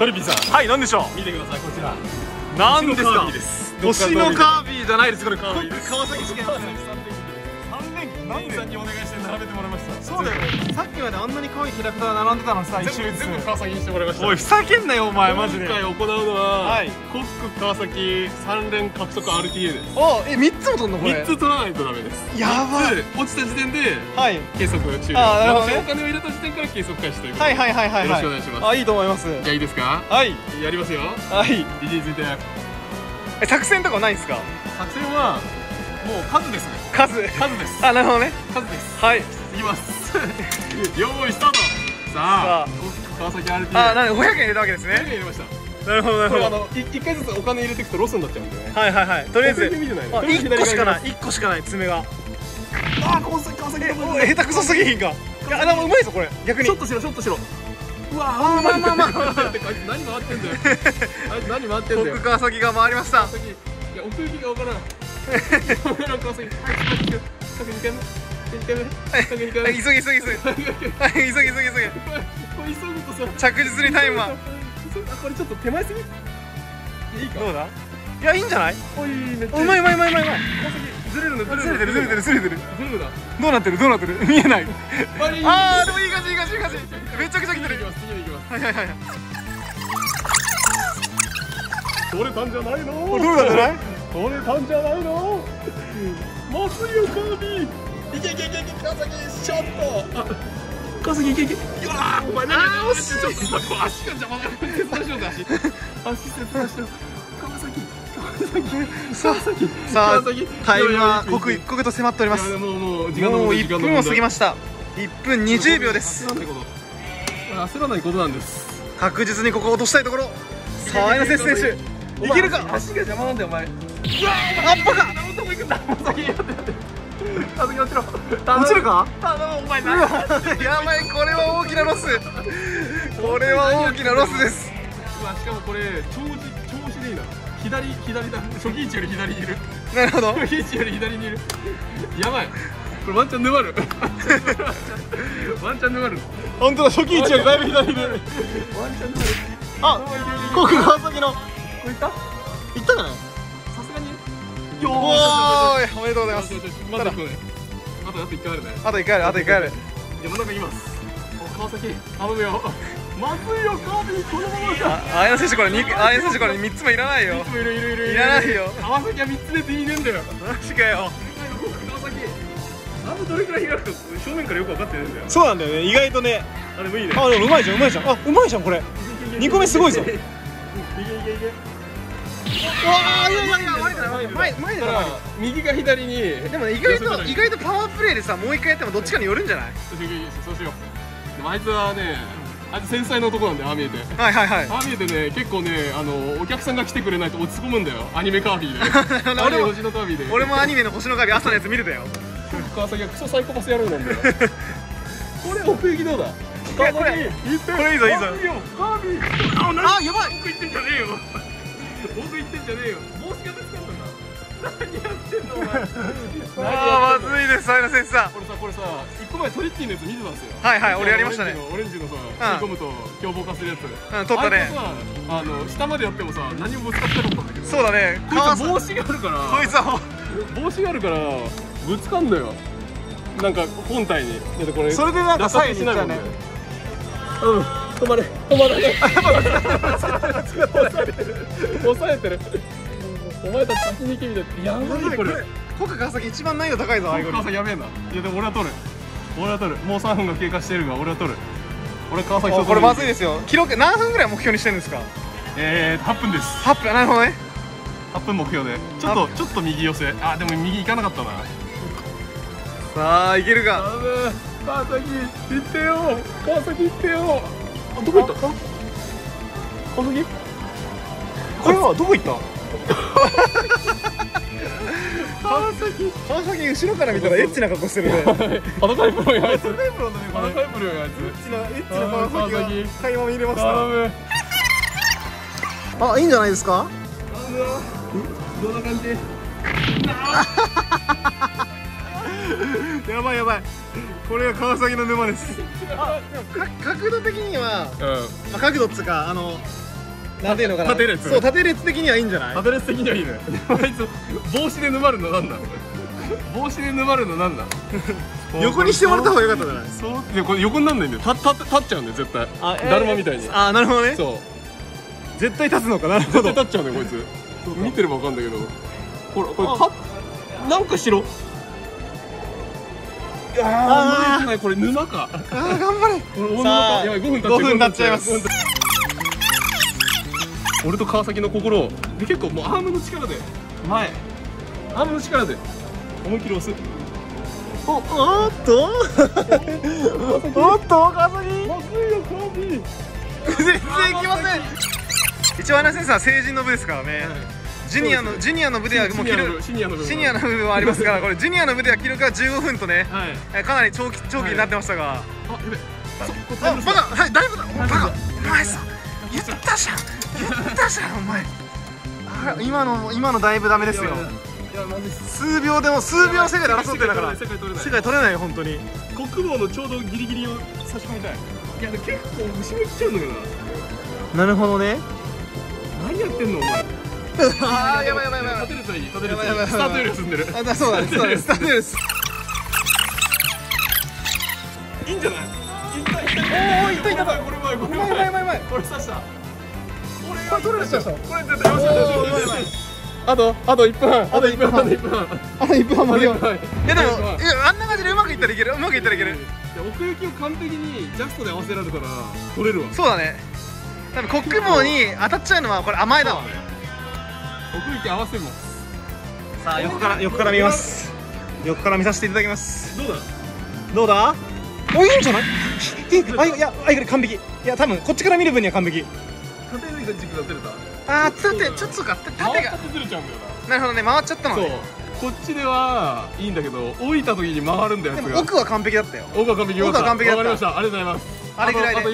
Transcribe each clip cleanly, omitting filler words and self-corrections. ドルビーさん、はい、なんでしょう。見てください、こちら。なんですか。星のカービィじゃないです、これ。川崎市川崎さんで。なんでさんにお願いして並べてもらいました。そうだよ。さっきまであんなに可愛いキャラクター並んでたのさ、一瞬全部川崎にしてもらいました。おい、ふざけんなよお前マジで。今回行うのはコスク川崎3連獲得 RTA です。あ、3つも取んのこれ。3つ取らないとダメです。やばい。落ちた時点で計測を終了。あ、なるほどね。お金を入れた時点から計測開始ということで。はい。よろしくお願いします。あ、いいと思います。じゃあいいですか。はい。やりますよ。はい。DJ 続いて。作戦とかないですか。作戦はもう数ですね。数です。あ、なるほどね、数です。はい、いきます。用意スタート。さあ、川崎 RTA、 あ、なんで500円入れたわけですね。500円入れました。なるほどなるほど。これ1回ずつお金入れていくとロスになっちゃうんでね。はい。とりあえず1個しかない爪が。あ、川崎下手くそすぎひんか。いや、でもうまいぞこれ。逆にちょっとしろ。うわ、あ、まああいつ何回ってんだよ。僕川崎が回りました。いや、奥行きが分からん。着実にタイムは。これちょっと手前すぎ。どうだ。いや、いいんじゃない。うまい。ずれてる。どうなってる。見えない。ああ、でもいい感じ。めちゃくちゃ来てる。はい。取れたんじゃないの。取れたんじゃないの。もうすぐカービィ。いけ川崎ショット。川崎いけ。うわ、お前何してんの。足が邪魔だ。足切断しろ。川崎。さあタイムは刻一刻と迫っております。もう1分を過ぎました。1分20秒です。焦らないことなんです。確実にここを落としたいところ。さあ、相手選手。いけるか。足が邪魔なんだよお前。あっ、バカ。落ちるか。お前何。やばい、これは大きなロス。です。しかもこれ調子でいいな。左だ。初期位置より左にいる。なるほど。初期位置より左にいる。やばい。これワンチャン沼る。本当だ、初期位置よりだいぶ左にいる。あ、ここ川崎の。これいったかな。さすがに。おめでとうございます。あと1回あるね。あと1回ある。山中います。川崎頼むよ。まずいよカービィ、このままじゃ。あや選手これ3つもいらないよ。いらないよ。川崎は3つで全員出んだよ。マジかよ。どれくらい開くか正面からよく分かってないんだよ。そうなんだよね。意外とね。あ、でもいいね。あ、でもうまいじゃん。あ、うまいじゃんこれ。2個目すごいぞ。いけ。右か左に。でも意外とパワープレイでさ、もう一回やってもどっちかによるんじゃない。そうしよう。でもあいつ繊細な男なんで、ああ見えて。ああ見えてね、結構ね、お客さんが来てくれないと落ち込むんだよ。アニメカービィで。俺もアニメの星のカービィ朝のやつ見るだよ。川崎はクソサイコパスやるんだよ。これ奥行きどうだ。これいいぞ。あ、やばい。奥行ってんじゃねえよ。僕言ってんじゃねえよ。帽子がぶつかったんだ。何やってんのお前。ああ、まずいです、相田選手さん。これさ、1個前トリッキーのやつ見てたんですよ。はい、俺やりましたね。オレンジのさ、切り込むと凶暴化するやつ。取ったね。下までやってもさ、何もぶつかってなかったんだけど。そうだね。帽子があるから。こいつは帽子があるからぶつかんだよ。なんか本体に。これそれでなんか左右しないもんね。うん。止まれ。抑えてる。お前たち先に行けみたいな。やばいこれ。僕川崎一番難易度高いぞ。川崎やべえな。いやでも俺は取る。もう3分が経過してるが俺は取る。俺川崎。これまずいですよ。記録何分ぐらい目標にしてるんですか。8分です。8分、なるほどね。8分目標で。ちょっと右寄せ。あ、でも右行かなかったな。さあ行けるか。川崎行ってよ。どこ行った？川崎？これはどこ行った？川崎後ろから見たらエッチな格好してるね。裸エプロンやつ。エッチな川崎が買い物入れました。あ、いいんじゃないですか？どんな感じ？やばい。これが川崎の沼です。あ、でも角度的には、角度っつうかなんていうのかな、縦列、そう縦列的にはいいんじゃない、縦列的にはいいね。あいつ帽子で沼るのなんだ、帽子で沼るのなんだ。横にしてもらった方が良かったじゃない。そういやこれ横になんないんだよ、立っちゃうんだよ絶対、だるまみたいに。ああなるほどね。そう絶対立つのかな、絶対立っちゃうんだよこいつ。見てれば分かんだけど、ほらこれなんかしろ、ああこれ沼か、ああ頑張れ、これ大沼か、やばい5分経っちゃいます。俺と川崎の心で結構もうアームの力で前、アームの力で思い切り押す。おっと川崎まずいよ、川崎全然いきません。一応アナ先生は成人の部ですからね、ジュニアの部ではもう記録、シニアの部分はありますから、これジュニアの部では記録が15分とね、かなり長期になってましたが、あやべえ、バカ、はいだいぶだ、バカお前さ言ったじゃんお前、今のだいぶダメですよ。数秒でも数秒世界で争ってるんだから、世界取れないよ本当に。国防のちょうどギリギリを差し込みたい。いや結構後ろに来ちゃうんだけどな。なるほどね。何やってんのお前。ああやばいやばいやばい、立てるといい、立てるといい、スタートより進んでる。あそうだね、そうだね、スタートより進んでる。いいんじゃない、いったいった、これうまい、これうまい、うまい、これ刺した、これ取れる、刺した、これ出た、よしよしよし、あと1分、あと1分までよ。でもあんな感じでうまくいったらいける、うまくいったらいける。奥行きを完璧にジャストで合わせられるから取れるわ。そうだね、多分コックモに当たっちゃうのはこれ甘えだわ。奥行き合わせます。さあ横から見ます、横から見させていただきます。どうだお、いいんじゃない。いや完璧。いや多分こっちから見る分には完璧。縦の軸がずれた、あーちょっとか、縦がずれちゃうんだよな。なるほどね、回っちゃったのね。そうこっちではいいんだけど、置いた時に回るんだよ。でも奥は完璧だったよ。奥は完璧だった、わかりました、ありがとうございます。あれぐらいであと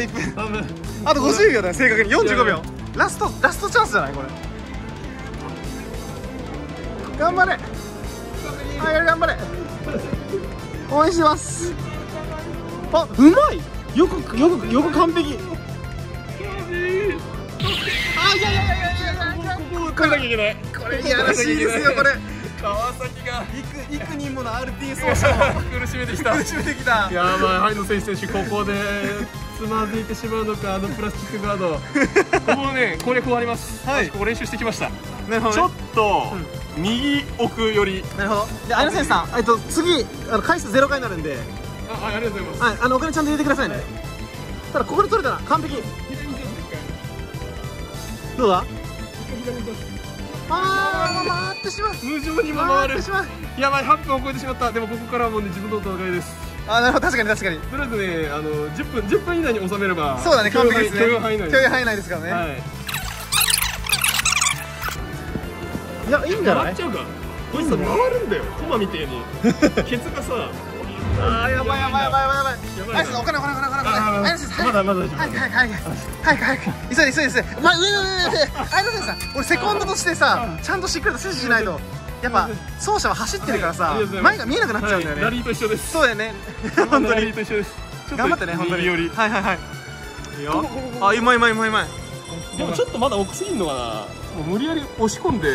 1分、あと50秒だよ、正確に45秒、ラストチャンスじゃないこれ。頑張れ、頑張れ、応援してます。あうまい、よく完璧。あいやこれいやらしいですよこれ。川崎が幾人もの RTA 奏者を苦しめてきた。やばい、萩野選手ここでつまずいてしまうのか、あのプラスチックガード。ここね攻略終わります。はい。ここ練習してきました。なるほど。ちょっと右奥より。なるほど。で、相野さん、次回数0回になるんで。ありがとうございます。はい、お金ちゃんと入れてくださいね。ただここで取れたら完璧。どうだ？ああ回ってしまう。無情に回る。やばい、8分を超えてしまった。でもここからはもうね自分の戦いです。あなるほど、確かにとりあえずね10分以内に収めれば、そうだね、完璧ですね。許容範囲内ですからね、はい、いやいいんじゃない。回っちゃうかこいつ、回るんだよコマみたいに。ケツがさあーやばい、あいつお金お金、あいつまだ早く急いで、まあ上、あいつさん俺セコンドとしてさちゃんとしっかりと指示しないと。やっぱ走者は走ってるからさ、前が見えなくなっちゃうんだよね。ラリーと一緒です。そうだよね。本当にラリーと一緒です。頑張ってね本当に。はい。あうまい。でもちょっとまだ奥すぎんのかな。もう無理やり押し込んで。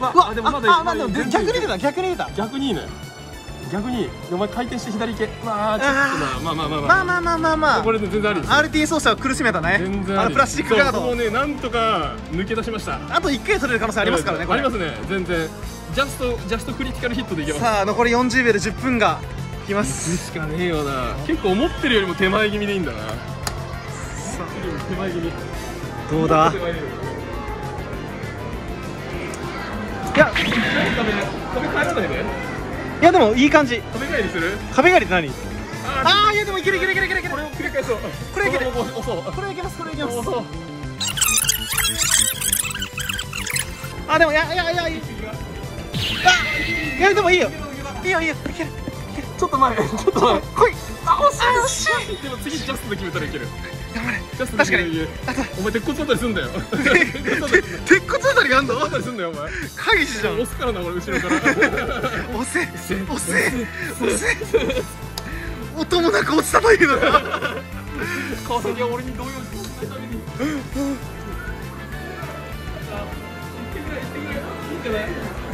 あでもまだ逆に出た。逆にお前回転して左行け。まあこれで全然あり。RTA 走者を苦しめたね。あのプラスチックガードをねなんとか抜け出しました。あと1回取れる可能性ありますからね。ありますね全然。ジャストクリティカルヒットでいけます。さあ残り40秒で10分がきます。しかねえよな。結構思ってるよりも手前気味でいいんだな。手前気味どうだ。いや壁帰らないで。いやでもいい感じ。壁帰りする。壁帰りって何。あーいやでもいける。これを繰り返そう。これいけます。あでもいやいやでもいいよいける。ちょっと前来い。あ惜しい。でも次ジャストで決めたらいける。頑張れ。確かにお前鉄骨当たりすんだよ。鉄骨当たりがあんの。当たりすんだよお前。会議じゃん。押すからな俺後ろから。押せ。音もなく落ちたというのが。川崎は俺に動揺してないために。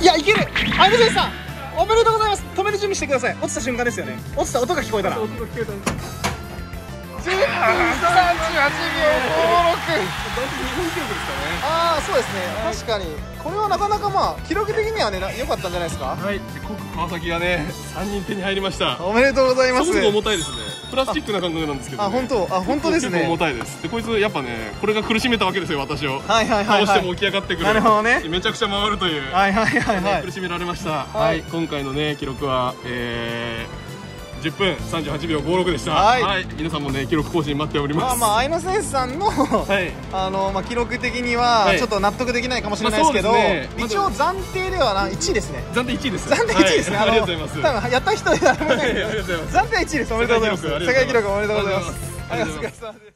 いや、いける。あ、水谷さん、おめでとうございます。止める準備してください。落ちた瞬間ですよね。落ちた音が聞こえたら。10分38秒56。ああ、そうですね、はい、確かにこれはなかなかまあ記録的にはね良かったんじゃないですか。はい、コク川崎がね3人手に入りました。おめでとうございます。すごく重たいですね。プラスチックな感覚なんですけど、ね、あ本当ですね。重たいです。でこいつやっぱね、これが苦しめたわけですよ、私を。はいはいはい、どうしても起き上がってくる。なるほどね。めちゃくちゃ回るという、はいはいはいはい、苦しめられました。はい、今回のね記録は10分38秒56でした。はい、皆さんもね記録更新待っております。まあまあ、アイノセンスさんの、はい、まあ記録的にはちょっと納得できないかもしれないですけど、一応暫定では1位ですね。暫定1位です。暫定1位ですね。ありがとうございます。多分やった人ではありませんけど、暫定1位です。おめでとうございます。世界記録おめでとうございます。お疲れ様です。